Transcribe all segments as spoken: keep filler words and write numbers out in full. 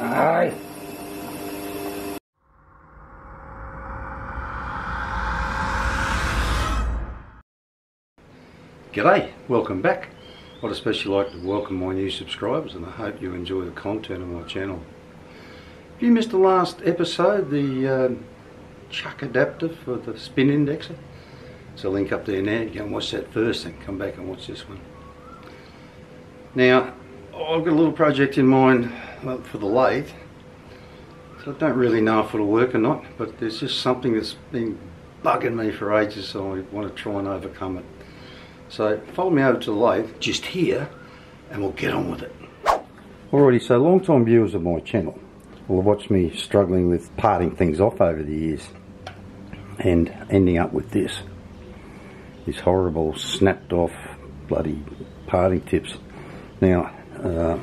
Aye. G'day, welcome back. I'd especially like to welcome my new subscribers and I hope you enjoy the content on my channel. If you missed the last episode, the um, chuck adapter for the spin indexer, there's a link up there now, you can watch that first and come back and watch this one. Now, I've got a little project in mind for the lathe, so I don't really know if it'll work or not, but there's just something that's been bugging me for ages, so I want to try and overcome it. So follow me over to the lathe, just here, and we'll get on with it. Alrighty, so long time viewers of my channel will have watched me struggling with parting things off over the years and ending up with this. This horrible snapped off bloody parting tips. Now uh,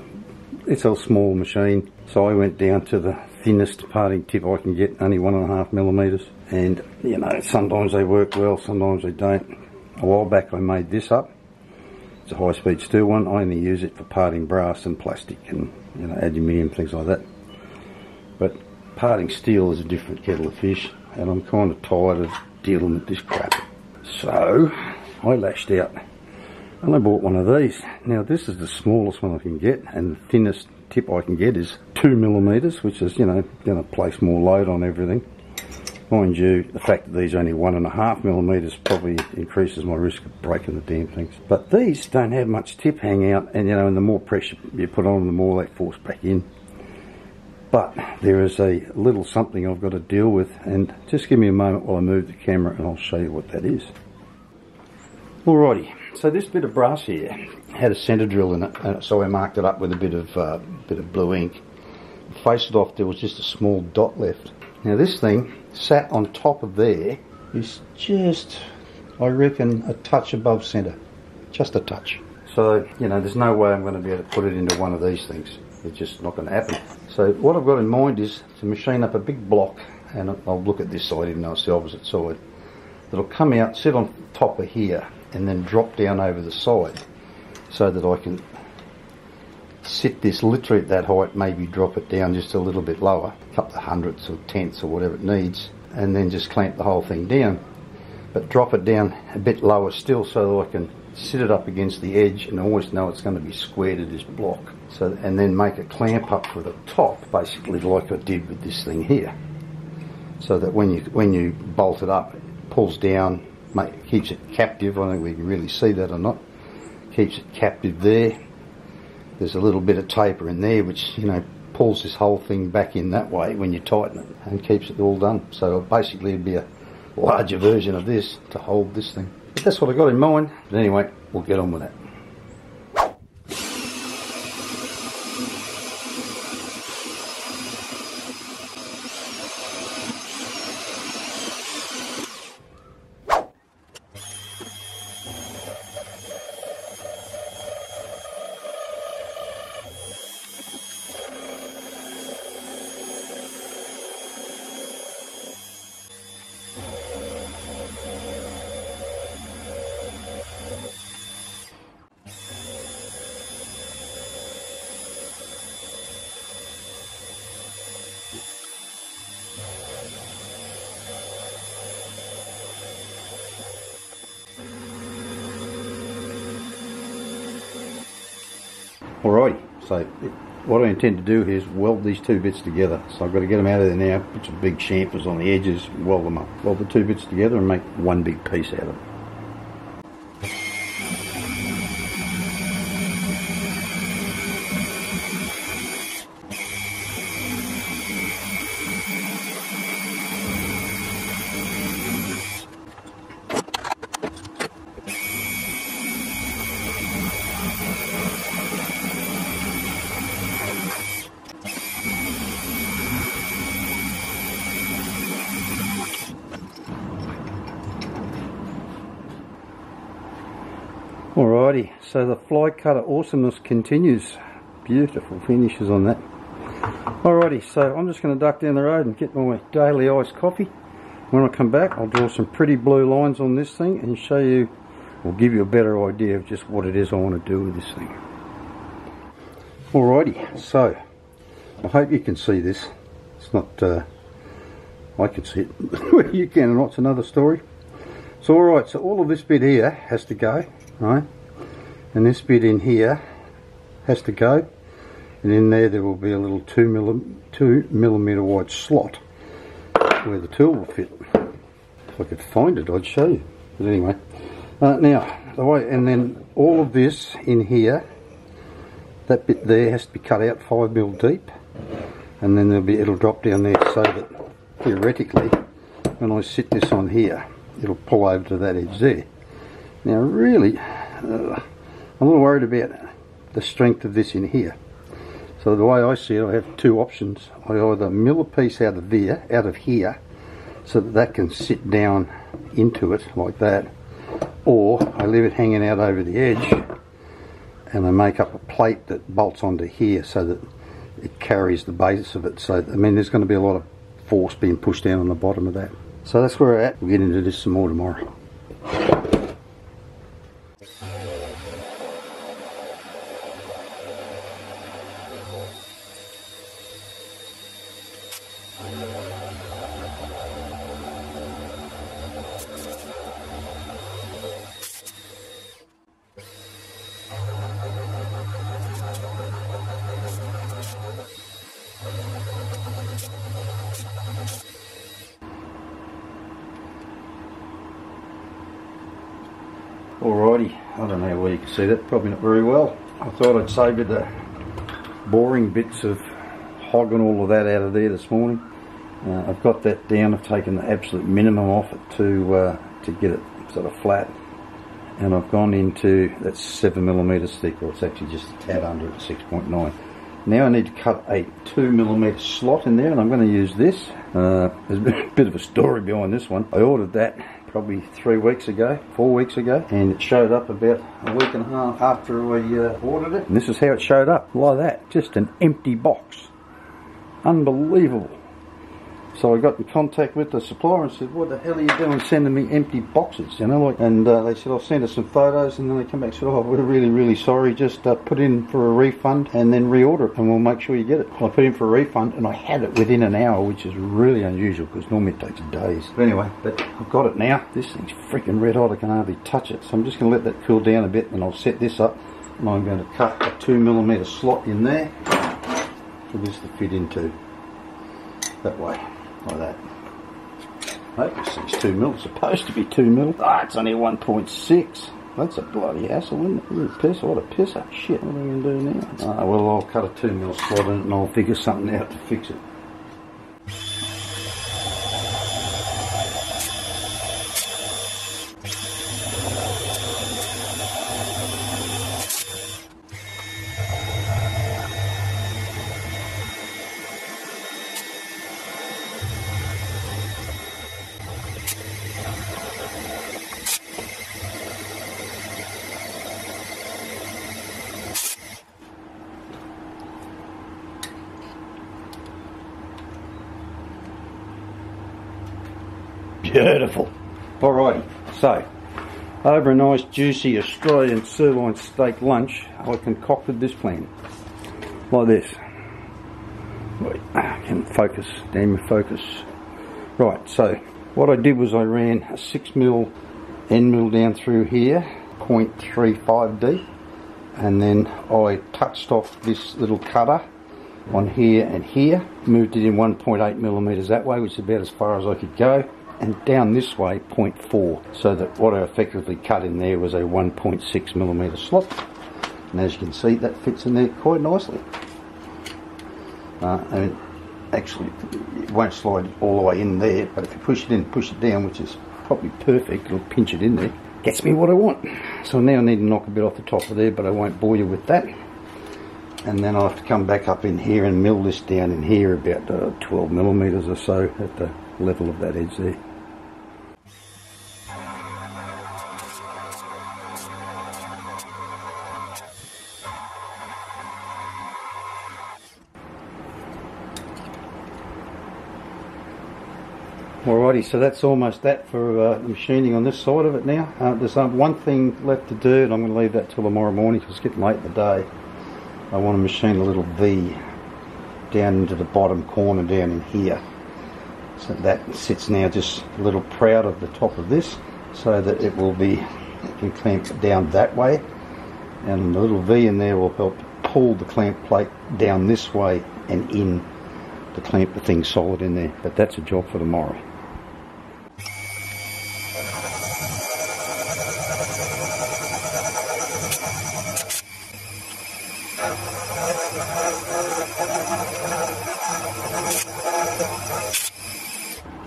it's a small machine, so I went down to the thinnest parting tip I can get, only one and a half millimeters, and you know, sometimes they work well, sometimes they don't. A while back I made this up. It's a high speed steel one. I only use it for parting brass and plastic and, you know, aluminium, things like that, but parting steel is a different kettle of fish and I'm kind of tired of dealing with this crap. So I lashed out and I bought one of these. Now this is the smallest one I can get, and the thinnest tip I can get is two millimeters, which is, you know, going to place more load on everything. Mind you, the fact that these are only one and a half millimeters probably increases my risk of breaking the damn things. But these don't have much tip hang out, and you know, and the more pressure you put on, the more they force back in. But there is a little something I've got to deal with, and just give me a moment while I move the camera and I'll show you what that is. Alrighty, so this bit of brass here had a centre drill in it, and so I marked it up with a bit of uh, bit of blue ink. Faced it off, there was just a small dot left. Now this thing sat on top of there is just, I reckon, a touch above centre, just a touch. So, you know, there's no way I'm going to be able to put it into one of these things. It's just not going to happen. So what I've got in mind is to machine up a big block, and I'll look at this side even though it's the opposite side, that'll come out, sit on top of here and then drop down over the side, so that I can sit this literally at that height, maybe drop it down just a little bit lower, a couple of hundredths or tenths or whatever it needs, and then just clamp the whole thing down, but drop it down a bit lower still so that I can sit it up against the edge and always know it's going to be square to this block. So, and then make a clamp up for the top, basically like I did with this thing here, so that when you when you bolt it up, it pulls down, make, keeps it captive. I don't think we can really see that or not. Keeps it captive there. There's a little bit of taper in there which, you know, pulls this whole thing back in that way when you tighten it and keeps it all done. So basically it'd be a larger version of this to hold this thing. But that's what I got in mind. But anyway, we'll get on with that. Alrighty, so what I intend to do is weld these two bits together. So I've got to get them out of there now, put some big chamfers on the edges, weld them up. Weld the two bits together and make one big piece out of them. Alrighty, so the fly cutter awesomeness continues. Beautiful finishes on that. Alrighty, so I'm just going to duck down the road and get my daily iced coffee. When I come back, I'll draw some pretty blue lines on this thing and show you, or give you a better idea of just what it is I want to do with this thing. Alrighty, so I hope you can see this. It's not, uh, I can see it. You can or not, it's another story. So alright, so all of this bit here has to go, right? And this bit in here has to go. And in there, there will be a little two, millim two millimeter wide slot where the tool will fit. If I could find it, I'd show you. But anyway, uh, now, the way, and then all of this in here, that bit there has to be cut out five mil deep. And then there'll be, it'll drop down there so that theoretically, when I sit this on here, it'll pull over to that edge there. Now really, uh, I'm a little worried about the strength of this in here. So the way I see it, I have two options. I either mill a piece out of there, out of here, so that that can sit down into it like that, or I leave it hanging out over the edge and I make up a plate that bolts onto here so that it carries the base of it. So, I mean, there's going to be a lot of force being pushed down on the bottom of that. So that's where we're at. We'll get into this some more tomorrow. Alrighty, I don't know where you can see that, probably not very well. I thought I'd save you the boring bits of hogging all of that out of there this morning. Uh, I've got that down, I've taken the absolute minimum off it to uh, to get it sort of flat. And I've gone into, that's seven millimeters thick, or it's actually just a tad under at six point nine. Now I need to cut a two millimeter slot in there, and I'm going to use this. Uh, there's a bit of a story behind this one. I ordered that probably three weeks ago, four weeks ago, and it showed up about a week and a half after we uh, ordered it. And this is how it showed up, like that, just an empty box. Unbelievable. So I got in contact with the supplier and said, what the hell are you doing sending me empty boxes, you know, like, and uh, they said, I'll send us some photos, and then they come back and said, oh, we're really, really sorry, just uh, put in for a refund and then reorder it, and we'll make sure you get it. Well, I put in for a refund, and I had it within an hour, which is really unusual, because normally it takes days. But anyway, but I've got it now. This thing's freaking red hot, I can hardly touch it, so I'm just going to let that cool down a bit, and I'll set this up, and I'm going to cut a two millimetre slot in there for this to fit into, that way. Like that. Nope, this thing's two mil. It's supposed to be two mil. Ah, oh, it's only one point six. That's a bloody hassle, isn't it? Ooh, piss, what a pisser. Shit, what am I going to do now? Ah, oh, well, I'll cut a two mil slot in it and I'll figure something out to fix it. Beautiful. Alrighty, so over a nice juicy Australian sirloin steak lunch, I concocted this plan like this. Wait, I can focus, damn your focus. Right, so what I did was I ran a six mil end mill down through here, zero point three five D, and then I touched off this little cutter on here and here, moved it in one point eight millimeters that way, which is about as far as I could go. And down this way, zero point four, so that what I effectively cut in there was a one point six millimeter slot. And as you can see, that fits in there quite nicely. Uh, and actually, it won't slide all the way in there, but if you push it in, push it down, which is probably perfect, it'll pinch it in there. Gets me what I want. So now I need to knock a bit off the top of there, but I won't bore you with that. And then I'll have to come back up in here and mill this down in here about uh, twelve millimeters or so at the level of that edge there. Alrighty, so that's almost that for uh, the machining on this side of it now. Uh, there's um, one thing left to do, and I'm going to leave that till tomorrow morning because it's getting late in the day. I want to machine a little V down into the bottom corner down in here. So that sits now just a little proud of the top of this, so that it will be, you can clamp it down that way, and the little V in there will help pull the clamp plate down this way and in to clamp the thing solid in there. But that's a job for tomorrow.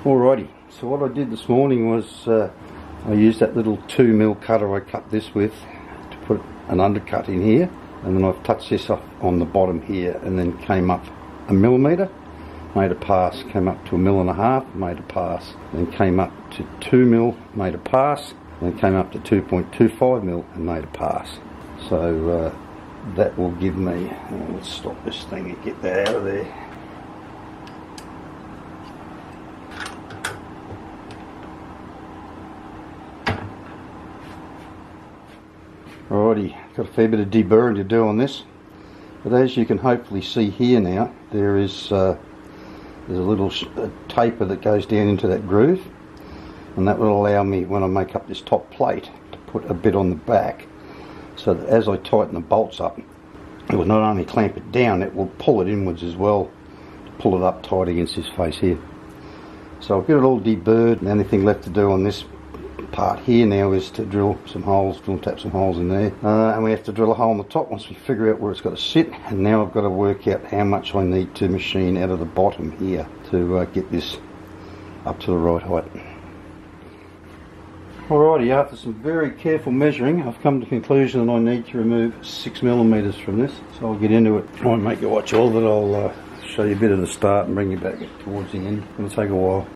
Alrighty, so what I did this morning was uh, I used that little two mil cutter I cut this with to put an undercut in here, and then I've touched this up on the bottom here and then came up a millimetre, made a pass, came up to a mil and a half, made a pass, then came up to two mil, made a pass, then came up to two point two five mil and made a pass. So uh, that will give me, oh, let's stop this thing and get that out of there. Alrighty, got a fair bit of deburring to do on this, but as you can hopefully see here now, there is uh, there's a little sh a taper that goes down into that groove, and that will allow me, when I make up this top plate, to put a bit on the back, so that as I tighten the bolts up, it will not only clamp it down, it will pull it inwards as well, to pull it up tight against this face here. So I've got it all deburred, and anything left to do on this part here now is to drill some holes, drill tap some holes in there, uh, and we have to drill a hole in the top once we figure out where it's got to sit. And now I've got to work out how much I need to machine out of the bottom here to uh, get this up to the right height. Alrighty, after some very careful measuring, I've come to the conclusion that I need to remove six millimeters from this, so I'll get into it. Try and make you watch all that. I'll uh, show you a bit of the start and bring you back towards the end. It'll take a while.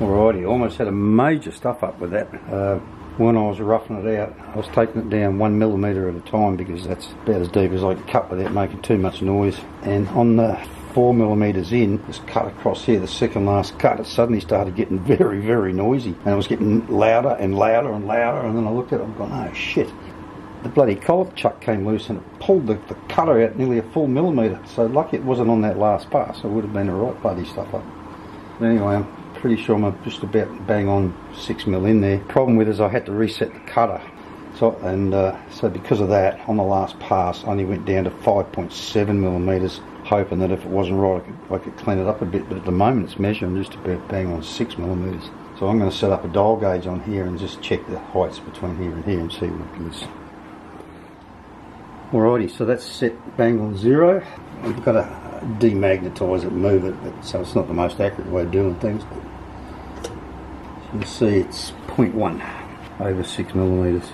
Alrighty, almost had a major stuff up with that. Uh, when I was roughing it out, I was taking it down one millimetre at a time, because that's about as deep as I could cut without making too much noise. And on the four millimetres in, this cut across here, the second last cut, it suddenly started getting very, very noisy. And it was getting louder and louder and louder, and then I looked at it and gone, oh shit. The bloody collet chuck came loose and it pulled the, the cutter out nearly a full millimetre. So lucky it wasn't on that last pass, it would have been a right bloody stuff up. But anyway, I'm pretty sure I'm just about bang on six mil in there. Problem with is I had to reset the cutter, so and uh, so because of that, on the last pass I only went down to five point seven millimeters, hoping that if it wasn't right I could, I could clean it up a bit. But at the moment it's measuring just about bang on six millimeters, so I'm going to set up a dial gauge on here and just check the heights between here and here and see what it is. Alrighty, so that's set bang on zero. I've got a demagnetise it, move it, but so it's not the most accurate way of doing things. But you can see it's zero point one over six millimeters.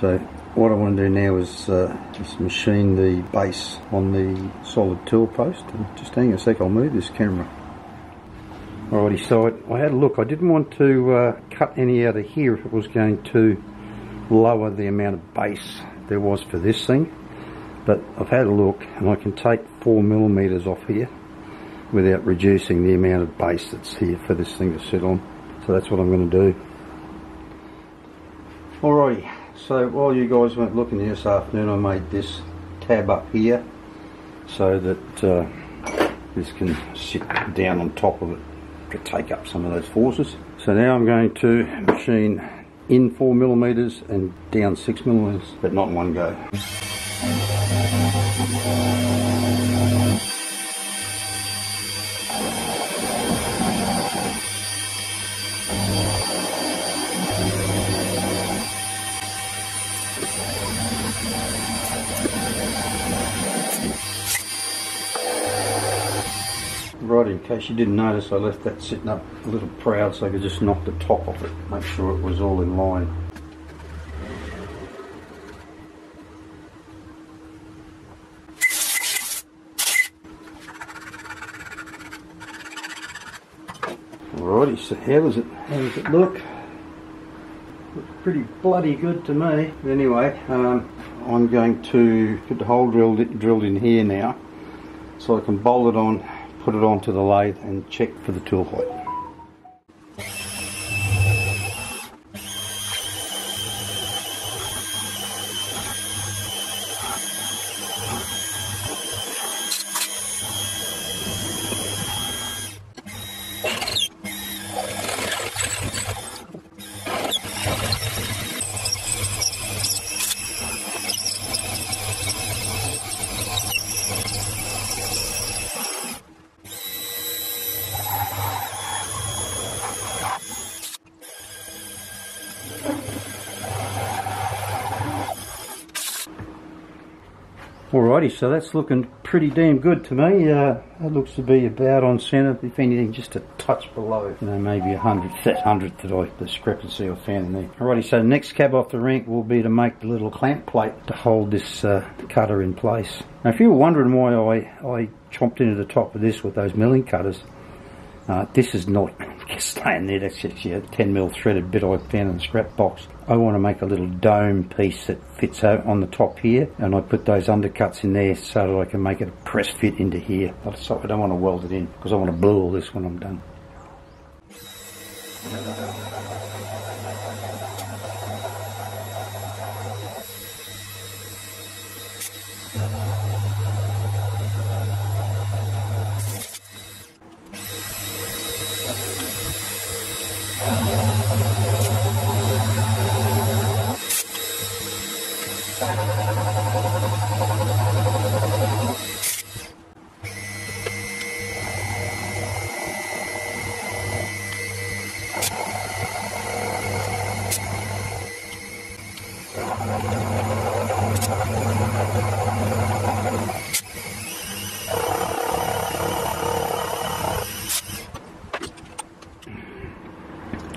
So what I want to do now is uh, just machine the base on the solid tool post. And just hang a sec, I'll move this camera. Alrighty, so I, I had a look. I didn't want to uh, cut any out of here if it was going to lower the amount of base there was for this thing. But I've had a look, and I can take four millimetres off here without reducing the amount of base that's here for this thing to sit on. So that's what I'm going to do. Alrighty, so while you guys weren't looking here this afternoon, I made this tab up here so that uh, this can sit down on top of it to take up some of those forces. So now I'm going to machine in four millimetres and down six millimetres, but not in one go. Right, in case you didn't notice, I left that sitting up a little proud so I could just knock the top off it, make sure it was all in line. Alrighty, so how does it, how does it look? Looks pretty bloody good to me. But anyway, um, I'm going to get the hole drilled in, drilled in here now, so I can bolt it on, put it onto the lathe and check for the tool height. Alrighty, so that's looking pretty damn good to me. Uh, that looks to be about on centre, if anything, just a touch below. You know, maybe a hundredth, that hundredth that I discrepancy I found in there. Alrighty, so the next cab off the rank will be to make the little clamp plate to hold this uh, cutter in place. Now, if you were wondering why I, I chomped into the top of this with those milling cutters, uh, this is not staying there. That's actually a ten mil threaded bit I found in the scrap box. I want to make a little dome piece that fits on the top here, and I put those undercuts in there so that I can make it a press fit into here. So I don't want to weld it in because I want to blue all this when I'm done.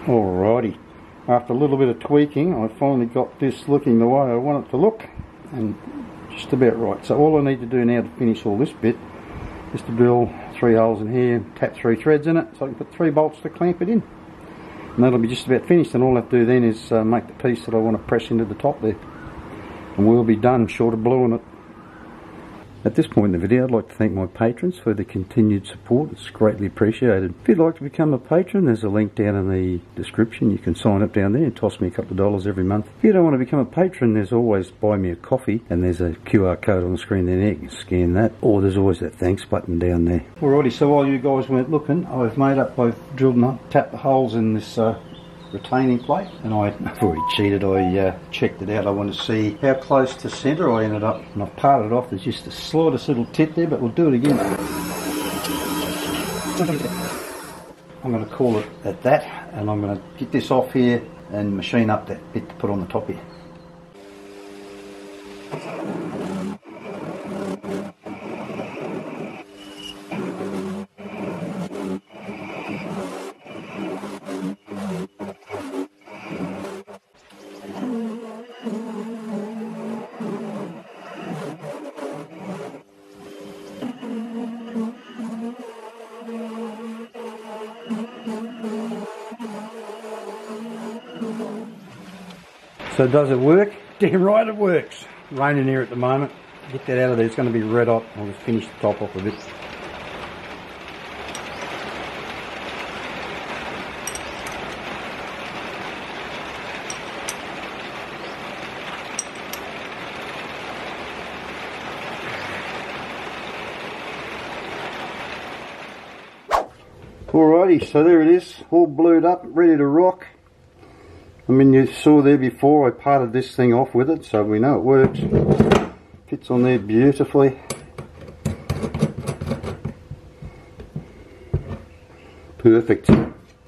Alrighty, after a little bit of tweaking, I finally got this looking the way I want it to look, and just about right. So all I need to do now to finish all this bit is to drill three holes in here, tap three threads in it, so I can put three bolts to clamp it in. And that'll be just about finished, and all I have to do then is uh, make the piece that I want to press into the top there. And we'll be done, short of bluing it. At this point in the video, I'd like to thank my patrons for their continued support. It's greatly appreciated. If you'd like to become a patron, there's a link down in the description. You can sign up down there and toss me a couple of dollars every month. If you don't want to become a patron, there's always buy me a coffee, and there's a Q R code on the screen there. You can scan that, or there's always that thanks button down there. Alrighty, so while you guys weren't looking, I've made up, I've drilled and tapped the holes in this uh, retaining plate, and I, I've already cheated. I uh, checked it out. I want to see how close to centre I ended up, and I've parted it off. There's just the slightest little tit there, but we'll do it again. I'm going to call it at that, and I'm going to get this off here and machine up that bit to put on the top here. So does it work? Damn right it works. Raining here at the moment. Get that out of there, it's going to be red hot. I'll just finish the top off of it. Alrighty, so there it is, all blued up, ready to rock. I mean, you saw there before, I parted this thing off with it, so we know it works. Fits on there beautifully. Perfect.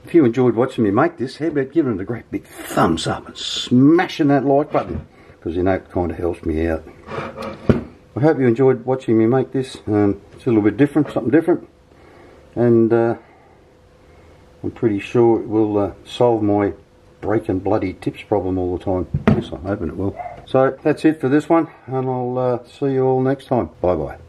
If you enjoyed watching me make this, how about giving it a great big thumbs up and smashing that like button? Because you know, it kind of helps me out. I hope you enjoyed watching me make this. Um, it's a little bit different, something different. and uh, I'm pretty sure it will uh, solve my breaking bloody tips problem all the time. Yes, I'm hoping it will. So that's it for this one, and I'll uh, see you all next time. Bye bye.